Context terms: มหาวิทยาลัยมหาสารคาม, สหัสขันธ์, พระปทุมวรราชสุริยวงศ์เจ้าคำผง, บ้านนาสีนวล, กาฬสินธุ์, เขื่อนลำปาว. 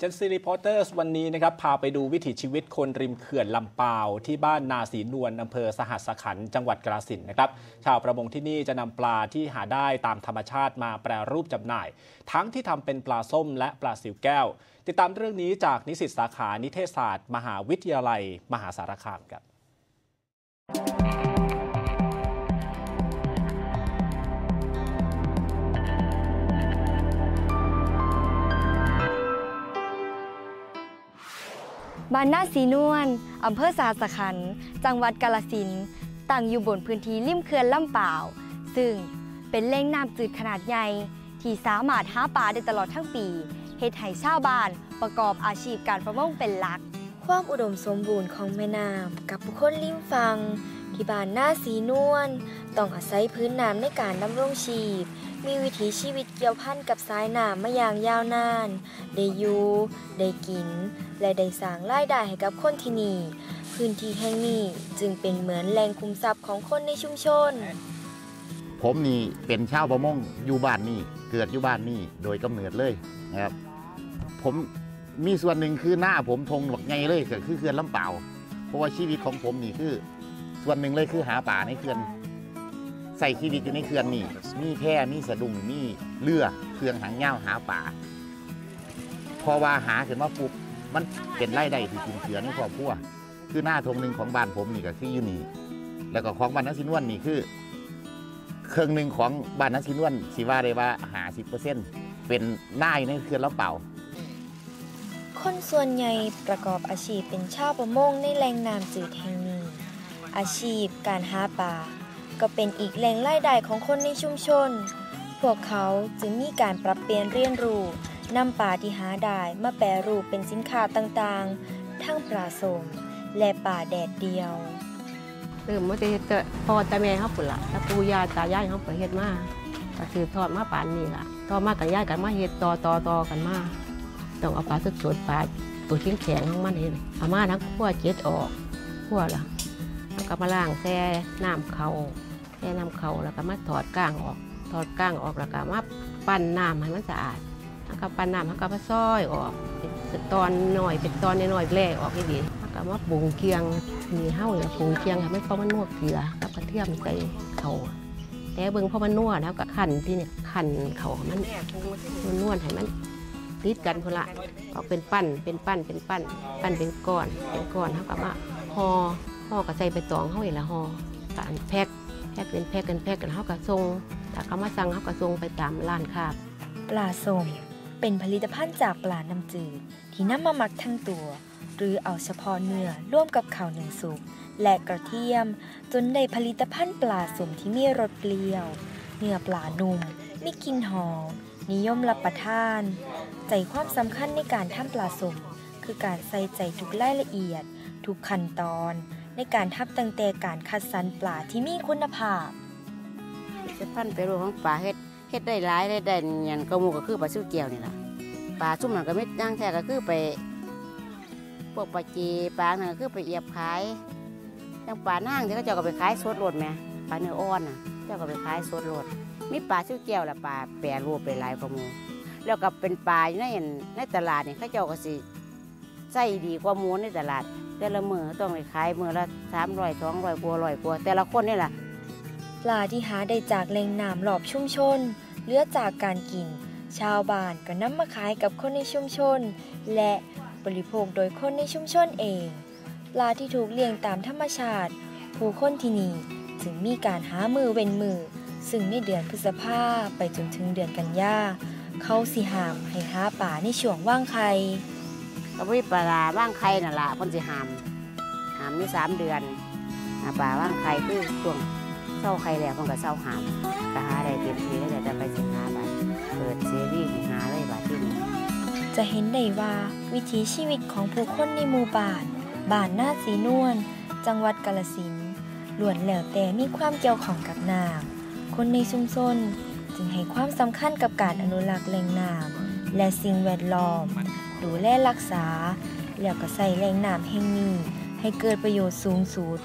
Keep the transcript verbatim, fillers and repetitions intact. เจนซีรีพอร์เตอร์สวันนี้นะครับพาไปดูวิถีชีวิตคนริมเขื่อนลำปาวที่บ้านนาศรีนวลอำเภอสหัสขันธ์จังหวัดกาฬสินธุ์นะครับชาวประมงที่นี่จะนำปลาที่หาได้ตามธรรมชาติมาแปรรูปจำหน่ายทั้งที่ทำเป็นปลาส้มและปลาสิวแก้วติดตามเรื่องนี้จากนิสิตสาขานิเทศศาสตร์มหาวิทยาลัยมหาสารคามครับบ้านนาศรีนวลอำเภอสหัสขันธ์จังหวัดกาฬสินธุ์ตั้งอยู่บนพื้นที่ริมเขื่อนลำปาวซึ่งเป็นแหล่งน้ำจืดขนาดใหญ่ที่สามารถหาปลาได้ตลอดทั้งปีเฮ็ดให้ชาวบ้านประกอบอาชีพการประมงเป็นหลักความอุดมสมบูรณ์ของแม่น้ำกับผู้คนริมฝั่งที่บ้านนาศรีนวลต้องอาศัยพื้นน้ำในการดำรงชีพมีวิถีชีวิตเกี่ยวพันกับสายน้ำมาอย่างยาวนานได้อยู่ได้กินและได้สร้างรายได้ให้กับคนที่นี่พื้นที่แห่งนี้จึงเป็นเหมือนแหล่งคุมทรัพย์ของคนในชุมชนผมนี่เป็นชาวประมงอยู่บ้านนี่เกิดอยู่บ้านนี่โดยกำเนิดเลยนะครับผมมีส่วนหนึ่งคือหน้าผมทงหลักไงเลยก็คือเขื่อนลำปาวเพราะว่าชีวิตของผมนี่คือส่วนหนึ่งเลยคือหาป่าในเขื่อนใส่ชีวิตอยู่ในเขื่อนนี่มีแพมีสะดุ้งมีเรือเครื่องหางยาวหาป่าพอว่าหาเห็นว่าปุ๊บมันเป็นไร่ใดที่กินเขื่อนในครอบครัวคือหน้าทงหนึ่งของบ้านผมนี่ก็คืออยู่นี่แล้วก็ของบ้านนาศรีนวลนี่คือเครื่องหนึ่งของบ้านนาศรีนวลสิว่าได้ว่าหาสิบเปอร์เซ็นต์เป็นหน้าในเขื่อนลำปาวคนส่วนใหญ่ประกอบอาชีพเป็นชาวประมงในแหล่งน้ำจืดแห่งนี้อาชีพการหาปลาก็เป็นอีกแหล่งรายได้ของคนในชุมชนพวกเขาจึงมีการปรับเปลี่ยนเรียนรู้นำปลาที่หาได้มาแปรรูปเป็นสินค้าต่างๆทั้งปลาส้มและปลาแดดเดียวเริ่มมาแต่พ่อแต่แม่เขาปุ่นละแต่ปู่ย่าตายายเขาเปิดเฮ็ดมาก็คือทอดมาปลานี่ล่ะทอดมากับย่ากันมาเฮ็ดต่อต่อต่อกันมาต้องเอาปลาสดๆปลาตัวชิ้นแข็งของมันเองเอามาทั้งขั้วเจ็ดออกขั้วล่ะแล้วก็มาล่างแช่น้ำเขาแช่น้ำเขาแล้วก็มาถอดก้างออกถอดก้างออกแล้วก็มาปั้นน้ำให้มันสะอาดแล้วก็ปั้นน้ำแล้วก็มาซ้อยออกเป็นตอนหน่อยเป็นตอนน้อยแร่ออกดีๆแล้วก็มาปรุงเคียงมีเห่าเนี่ยปรุงเคียงค่ะไม่พอมันนัวเกลือแล้วก็เทียมใส่เขาแต่เบื้องพอมันนัวแล้วก็ขันที่เนี่ยขันเขามันมันนวดให้มันติดกันพอละออกเป็นปั้นเป็นปั้นเป็นปั้นปั้นเป็นก้อนเป็นก้อนเท่ากับว่าห่อห่อกระใจไปตองเขาเองละห่อการแพ็คแพ็คเป็นแพ็คกันแพ็คกันเท่ากับทรงแต่เขามาสั่งเท่ากับทรงไปตามร้านค้าปลาส้มเป็นผลิตภัณฑ์จากปลาน้ำจืดที่นำมาหมักทั้งตัวหรือเอาเฉพาะเนื้อร่วมกับข้าวหนึ่งสุกและกระเทียมจนได้ผลิตภัณฑ์ปลาส้มที่มีรสเปรี้ยวเนื้อปลานุ่มมีกลิ่นหอมนิยมรับประทานใจความสำคัญในการทำปลาส้มคือการใส่ใจทุกรายละเอียดทุกขั้นตอนในการทับตั้งแต่การคัดสรรปลาที่มีคุณภาพจะพันไปรวมของปลาเฮ็ดเฮ็ดได้หลายได้ได้ยันกระมูก็คือปลาซิวเกียวนี่แหละปลาซุ่มหนังก็ไม่ย่างแท้ก็คือไปพวกปลาจีปลาหนังก็คือไปเอียบขายย่างปลาหนังที่เขาเจ้าก็ไปขายสดโลดไหมปลาเนื้ออ่อนน่ะเจ้าก็ไปขายสดโลดมีปลาซิวเกียวและปลาแปรรูปไปหลายกระมูแล้วก็เป็นปลาในในตลาดเนี่ยเขาเจ้าก็สิใส่ดีกว่าหมูในตลาดแต่ละมือต้องไปขายมือละสามร้อยสองร้อยกว่าร้อยกว่าแต่ละคนนี่แหละปลาที่หาได้จากแหล่งน้ำหลอบชุมชนเหลือจากการกินชาวบ้านก็นำมาขายกับคนในชุมชนและบริโภคโดยคนในชุมชนเองปลาที่ถูกเลี้ยงตามธรรมชาติผู้คนที่นี่จึงมีการหามือเว้นมือซึ่งในเดือนพฤษภาคมไปจนถึงเดือนกันยาเขาสิหามให้หาป่าในช่วงว่างไข่ก็วิปลาว่างไข่น่ะละคนสิหามหามนี่สามเดือนหาป่าว่างไข่คือช่วงเศร้าไข่แล้วคนก็เศร้าหามก็หาได้เต็มทีแล้วจะไปสิหาบัดเปิดซีรีส์หาเลยบัดที่นี่จะเห็นได้ว่าวิถีชีวิตของผู้คนในหมู่บ้านบ้านนาศรีนวลจังหวัดกาฬสินธุ์ล้วนแล้วแต่มีความเกี่ยวข้องกับน้ำคนในชุมชนจึงให้ความสำคัญกับการอนุรักษ์แหล่งน้ำและสิ่งแวดล้อมดูแลรักษาแล้วก็ใส่แหล่งน้ำแห่งนี้ให้เกิดประโยชน์สูงสุด